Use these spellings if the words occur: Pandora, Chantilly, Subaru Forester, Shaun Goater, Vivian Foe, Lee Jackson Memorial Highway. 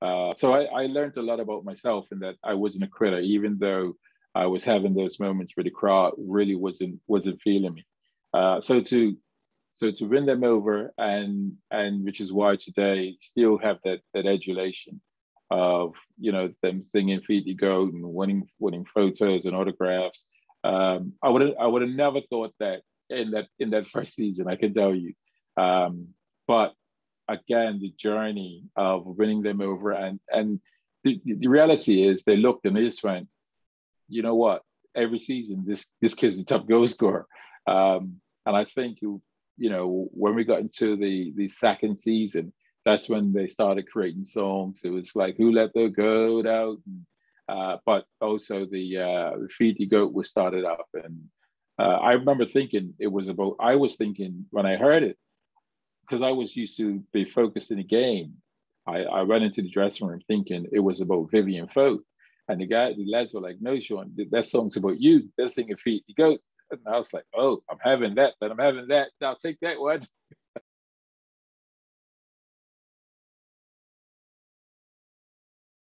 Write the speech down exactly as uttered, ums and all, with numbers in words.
Uh, so I, I learned a lot about myself in that I wasn't a critter, even though I was having those moments where the crowd really wasn't wasn't feeling me. Uh, so to so to win them over, and and which is why today still have that that adulation of you know them singing "Feed the Goat" and winning winning photos and autographs. Um, I would I would have never thought that in that in that first season, I can tell you, um, but. Again, the journey of winning them over, and and the, the reality is they looked and they just went, you know what? Every season, this this kid's the top goal scorer. Um, and I think you you know when we got into the the second season, that's when they started creating songs. It was like "Who Let the Goat Out," uh, but also the uh, "Feed the Goat" was started up. And uh, I remember thinking it was about. I was thinking when I heard it. Because I was used to be focused in the game, I, I ran into the dressing room thinking it was about Vivian Foe. And the guy, the lads were like, "No, Sean, that song's about you. They're singing Feed the Goat." And I was like, "Oh, I'm having that, but I'm having that. I'll take that one."